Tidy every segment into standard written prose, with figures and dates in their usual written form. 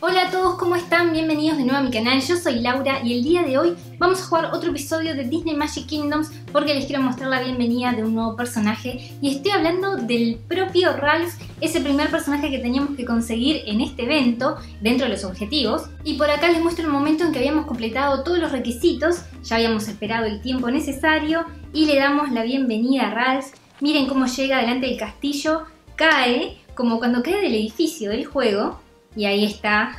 Hola a todos, ¿cómo están? Bienvenidos de nuevo a mi canal, yo soy Laura y el día de hoy vamos a jugar otro episodio de Disney Magic Kingdoms porque les quiero mostrar la bienvenida de un nuevo personaje y estoy hablando del propio Ralph, ese primer personaje que teníamos que conseguir en este evento dentro de los objetivos. Y por acá les muestro el momento en que habíamos completado todos los requisitos, ya habíamos esperado el tiempo necesario y le damos la bienvenida a Ralph. Miren cómo llega delante del castillo, cae como cuando cae del edificio del juego. Y ahí está,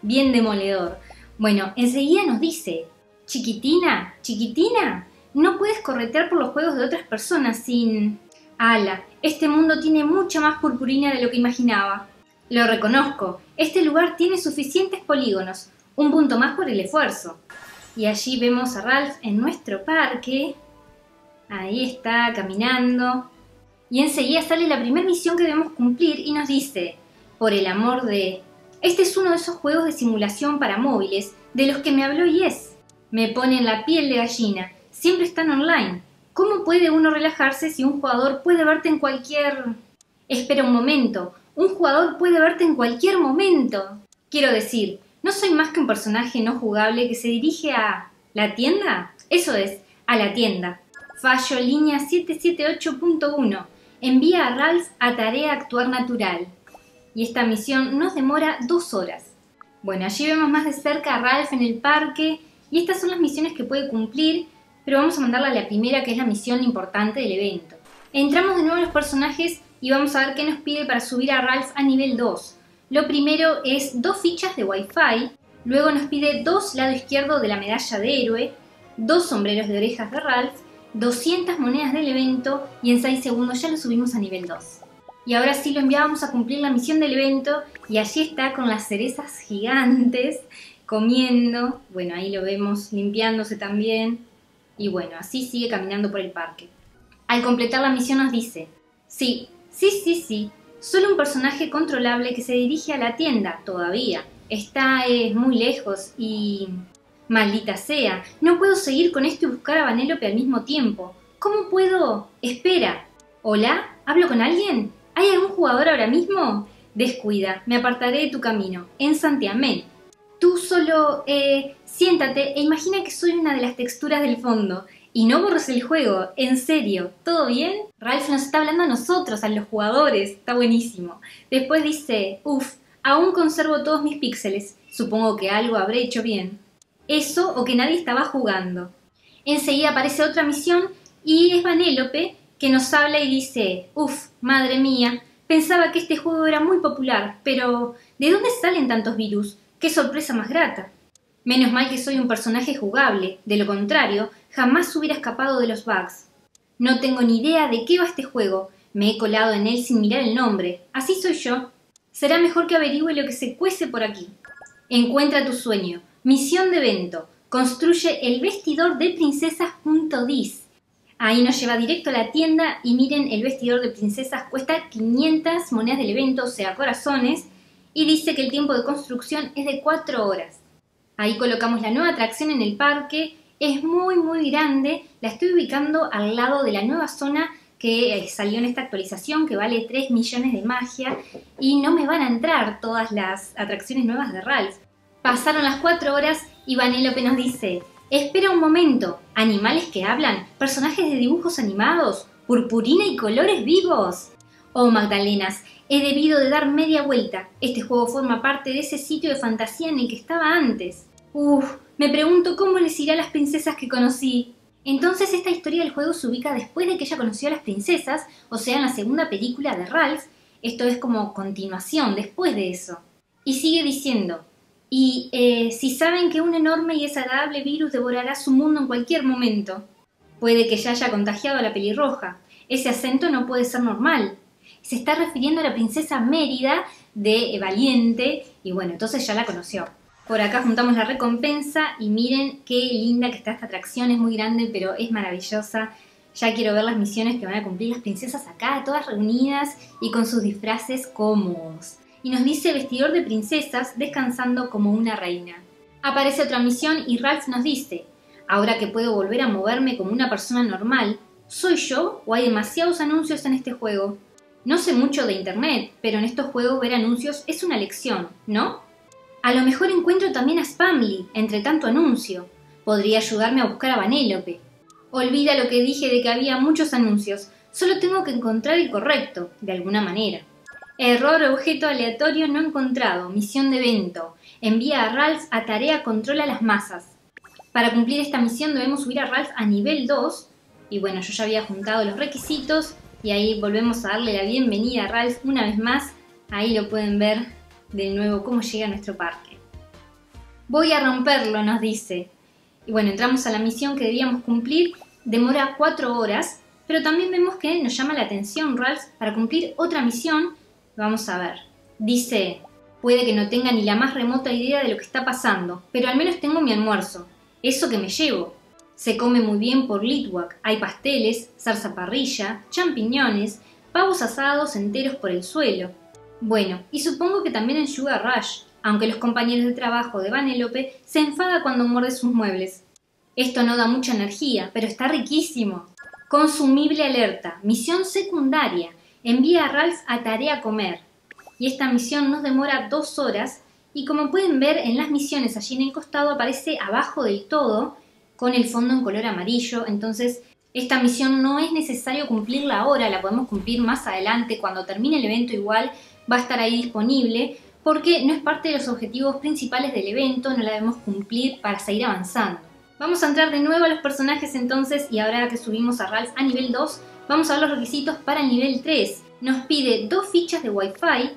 bien demoledor. Bueno, enseguida nos dice, chiquitina, chiquitina, no puedes corretear por los juegos de otras personas sin... Ala, este mundo tiene mucha más purpurina de lo que imaginaba. Lo reconozco, este lugar tiene suficientes polígonos, un punto más por el esfuerzo. Y allí vemos a Ralph en nuestro parque, ahí está, caminando. Y enseguida sale la primera misión que debemos cumplir y nos dice... Por el amor de... Este es uno de esos juegos de simulación para móviles de los que me habló Yes. Me ponen la piel de gallina. Siempre están online. ¿Cómo puede uno relajarse si un jugador puede verte en cualquier... Espera un momento. Un jugador puede verte en cualquier momento. Quiero decir, no soy más que un personaje no jugable que se dirige a... ¿La tienda? Eso es, a la tienda. Fallo línea 778.1. Envía a Ralph a tarea actuar natural. Y esta misión nos demora 2 horas. Bueno, allí vemos más de cerca a Ralph en el parque. Y estas son las misiones que puede cumplir. Pero vamos a mandarla a la primera, que es la misión importante del evento. Entramos de nuevo a los personajes y vamos a ver qué nos pide para subir a Ralph a nivel 2. Lo primero es 2 fichas de Wi-Fi. Luego nos pide 2 lado izquierdo de la medalla de héroe. 2 sombreros de orejas de Ralph. 200 monedas del evento. Y en 6 segundos ya lo subimos a nivel 2. Y ahora sí lo enviábamos a cumplir la misión del evento y allí está con las cerezas gigantes, comiendo. Bueno, ahí lo vemos limpiándose también. Y bueno, así sigue caminando por el parque. Al completar la misión nos dice, sí, sí, sí, sí, solo un personaje controlable que se dirige a la tienda todavía. Está muy lejos y... Maldita sea, no puedo seguir con esto y buscar a Vanellope al mismo tiempo. ¿Cómo puedo? Espera. ¿Hola? ¿Hablo con alguien? ¿Hay algún jugador ahora mismo? Descuida, me apartaré de tu camino, en santiamén. Tú solo, siéntate e imagina que soy una de las texturas del fondo. Y no borres el juego, en serio, ¿todo bien? Ralph nos está hablando a nosotros, a los jugadores, está buenísimo. Después dice, uff, aún conservo todos mis píxeles. Supongo que algo habré hecho bien. Eso o que nadie estaba jugando. Enseguida aparece otra misión y es Vanellope, que nos habla y dice, uff, madre mía, pensaba que este juego era muy popular, pero ¿de dónde salen tantos virus? ¡Qué sorpresa más grata! Menos mal que soy un personaje jugable, de lo contrario, jamás hubiera escapado de los bugs. No tengo ni idea de qué va este juego, me he colado en él sin mirar el nombre, así soy yo. Será mejor que averigüe lo que se cuece por aquí. Encuentra tu sueño, misión de evento, construye el vestidor de princesas.dis. Ahí nos lleva directo a la tienda y miren, el vestidor de princesas cuesta 500 monedas del evento, o sea, corazones, y dice que el tiempo de construcción es de 4 horas. Ahí colocamos la nueva atracción en el parque, es muy muy grande, la estoy ubicando al lado de la nueva zona que salió en esta actualización, que vale 3 millones de magia, y no me van a entrar todas las atracciones nuevas de Ralph. Pasaron las 4 horas y Vanellope nos dice... Espera un momento, animales que hablan, personajes de dibujos animados, purpurina y colores vivos. Oh Magdalenas, he debido de dar media vuelta, este juego forma parte de ese sitio de fantasía en el que estaba antes. Uff, me pregunto cómo les irá a las princesas que conocí. Entonces esta historia del juego se ubica después de que ella conoció a las princesas, o sea en la segunda película de Ralph, esto es como continuación después de eso. Y sigue diciendo... Y si saben que un enorme y desagradable virus devorará su mundo en cualquier momento. Puede que ya haya contagiado a la pelirroja. Ese acento no puede ser normal. Se está refiriendo a la princesa Mérida de Valiente. Y bueno, entonces ya la conoció. Por acá juntamos la recompensa y miren qué linda que está esta atracción. Es muy grande pero es maravillosa. Ya quiero ver las misiones que van a cumplir las princesas acá, todas reunidas y con sus disfraces cómodos. Y nos dice vestidor de princesas descansando como una reina. Aparece otra misión y Ralph nos dice, ahora que puedo volver a moverme como una persona normal, ¿soy yo o hay demasiados anuncios en este juego? No sé mucho de internet, pero en estos juegos ver anuncios es una lección, ¿no? A lo mejor encuentro también a Spamley, entre tanto anuncio. Podría ayudarme a buscar a Vanellope. Olvida lo que dije de que había muchos anuncios, solo tengo que encontrar el correcto, de alguna manera. Error, objeto aleatorio no encontrado, misión de evento. Envía a Ralph a tarea controla las masas. Para cumplir esta misión debemos subir a Ralph a nivel 2. Y bueno, yo ya había juntado los requisitos y ahí volvemos a darle la bienvenida a Ralph una vez más. Ahí lo pueden ver de nuevo cómo llega a nuestro parque. Voy a romperlo, nos dice. Y bueno, entramos a la misión que debíamos cumplir. Demora 4 horas, pero también vemos que nos llama la atención Ralph para cumplir otra misión. Vamos a ver. Dice, puede que no tenga ni la más remota idea de lo que está pasando, pero al menos tengo mi almuerzo. Eso que me llevo. Se come muy bien por Litwak. Hay pasteles, salsa parrilla, champiñones, pavos asados enteros por el suelo. Bueno, y supongo que también en Sugar Rush, aunque los compañeros de trabajo de Vanellope se enfada cuando muerde sus muebles. Esto no da mucha energía, pero está riquísimo. Consumible alerta. Misión secundaria. Envía a Ralph a tarea a comer. Y esta misión nos demora 2 horas. Y como pueden ver en las misiones, allí en el costado aparece abajo del todo con el fondo en color amarillo. Entonces esta misión no es necesario cumplirla ahora, la podemos cumplir más adelante. Cuando termine el evento igual va a estar ahí disponible porque no es parte de los objetivos principales del evento, no la debemos cumplir para seguir avanzando. Vamos a entrar de nuevo a los personajes entonces y ahora que subimos a Ralph a nivel 2, vamos a ver los requisitos para el nivel 3. Nos pide 2 fichas de Wi-Fi,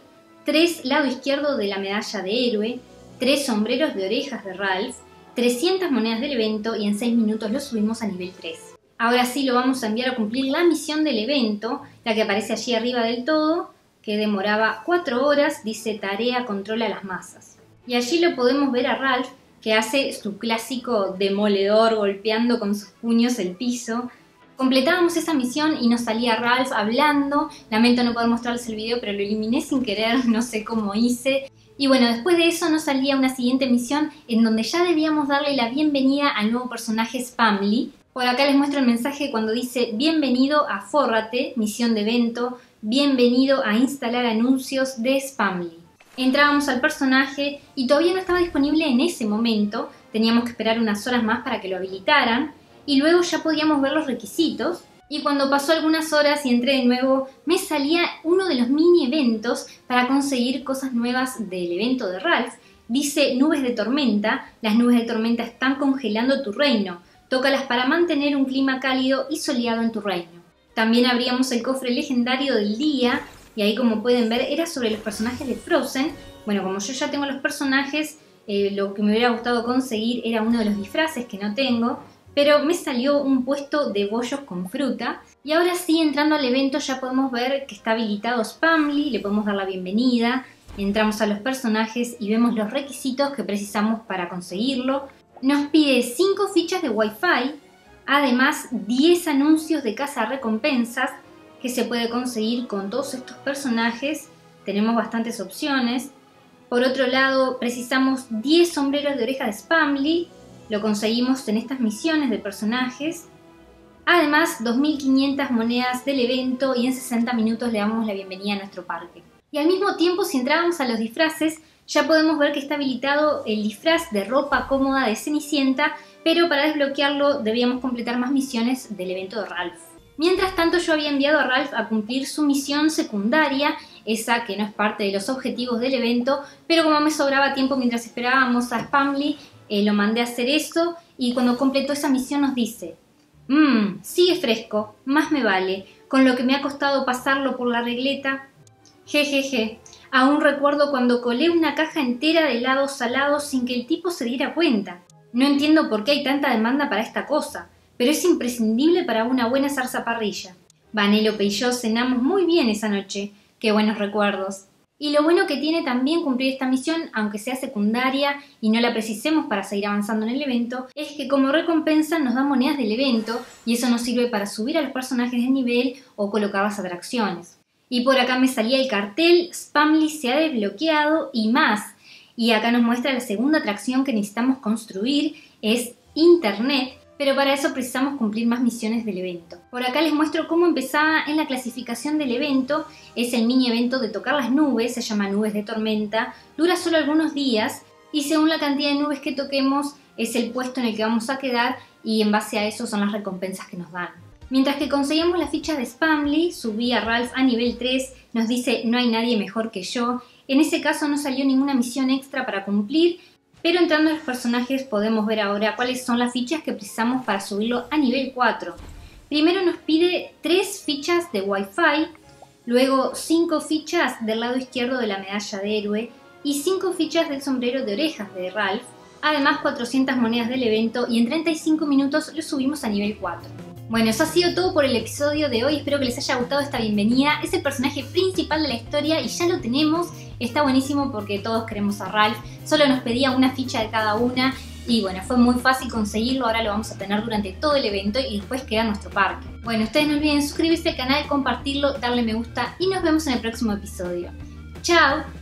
3 lado izquierdo de la medalla de héroe, 3 sombreros de orejas de Ralph, 300 monedas del evento y en 6 minutos lo subimos a nivel 3. Ahora sí lo vamos a enviar a cumplir la misión del evento, la que aparece allí arriba del todo, que demoraba 4 horas, dice tarea controla las masas. Y allí lo podemos ver a Ralph que hace su clásico demoledor golpeando con sus puños el piso. Completábamos esa misión y nos salía Ralph hablando. Lamento no poder mostrarles el video, pero lo eliminé sin querer, no sé cómo hice. Y bueno, después de eso nos salía una siguiente misión en donde ya debíamos darle la bienvenida al nuevo personaje Spamley. Por acá les muestro el mensaje cuando dice bienvenido a Fórrate, misión de evento, bienvenido a instalar anuncios de Spamley. Entrábamos al personaje y todavía no estaba disponible en ese momento, teníamos que esperar unas horas más para que lo habilitaran. Y luego ya podíamos ver los requisitos y cuando pasó algunas horas y entré de nuevo me salía uno de los mini eventos para conseguir cosas nuevas del evento de Ralph. Dice nubes de tormenta, las nubes de tormenta están congelando tu reino, tócalas para mantener un clima cálido y soleado en tu reino. También abríamos el cofre legendario del día y ahí como pueden ver era sobre los personajes de Frozen. Bueno, como yo ya tengo los personajes, lo que me hubiera gustado conseguir era uno de los disfraces que no tengo. Pero me salió un puesto de bollos con fruta. Y ahora sí, entrando al evento ya podemos ver que está habilitado Spamley, le podemos dar la bienvenida. Entramos a los personajes y vemos los requisitos que precisamos para conseguirlo. Nos pide 5 fichas de Wi-Fi, además 10 anuncios de caza recompensas que se puede conseguir con todos estos personajes. Tenemos bastantes opciones. Por otro lado, precisamos 10 sombreros de oreja de Spamley. Lo conseguimos en estas misiones de personajes. Además, 2.500 monedas del evento y en 60 minutos le damos la bienvenida a nuestro parque. Y al mismo tiempo, si entrábamos a los disfraces, ya podemos ver que está habilitado el disfraz de ropa cómoda de Cenicienta, pero para desbloquearlo debíamos completar más misiones del evento de Ralph. Mientras tanto, yo había enviado a Ralph a cumplir su misión secundaria, esa que no es parte de los objetivos del evento, pero como me sobraba tiempo mientras esperábamos a Spamley, lo mandé a hacer eso y cuando completó esa misión nos dice sigue fresco, más me vale, con lo que me ha costado pasarlo por la regleta. Jejeje, aún recuerdo cuando colé una caja entera de helado salado sin que el tipo se diera cuenta. No entiendo por qué hay tanta demanda para esta cosa, pero es imprescindible para una buena salsa parrilla. Vanellope y yo cenamos muy bien esa noche, qué buenos recuerdos. Y lo bueno que tiene también cumplir esta misión, aunque sea secundaria y no la precisemos para seguir avanzando en el evento, es que como recompensa nos da monedas del evento y eso nos sirve para subir a los personajes de nivel o colocar las atracciones. Y por acá me salía el cartel Spamley se ha desbloqueado y más. Y acá nos muestra la segunda atracción que necesitamos construir, es Internet. pero para eso precisamos cumplir más misiones del evento. Por acá les muestro cómo empezaba en la clasificación del evento. Es el mini evento de tocar las nubes, se llama Nubes de Tormenta, dura solo algunos días y según la cantidad de nubes que toquemos es el puesto en el que vamos a quedar y en base a eso son las recompensas que nos dan. Mientras que conseguíamos las fichas de Spamley, subí a Ralph a nivel 3, nos dice no hay nadie mejor que yo. En ese caso no salió ninguna misión extra para cumplir, pero entrando en los personajes podemos ver ahora cuáles son las fichas que precisamos para subirlo a nivel 4. Primero nos pide 3 fichas de Wi-Fi, luego 5 fichas del lado izquierdo de la medalla de héroe y 5 fichas del sombrero de orejas de Ralph, además 400 monedas del evento y en 35 minutos lo subimos a nivel 4. Bueno, eso ha sido todo por el episodio de hoy, espero que les haya gustado esta bienvenida. Es el personaje principal de la historia y ya lo tenemos. Está buenísimo porque todos queremos a Ralph, solo nos pedía una ficha de cada una y bueno, fue muy fácil conseguirlo, ahora lo vamos a tener durante todo el evento y después queda en nuestro parque. Bueno, ustedes no olviden suscribirse al canal, compartirlo, darle me gusta y nos vemos en el próximo episodio. ¡Chao!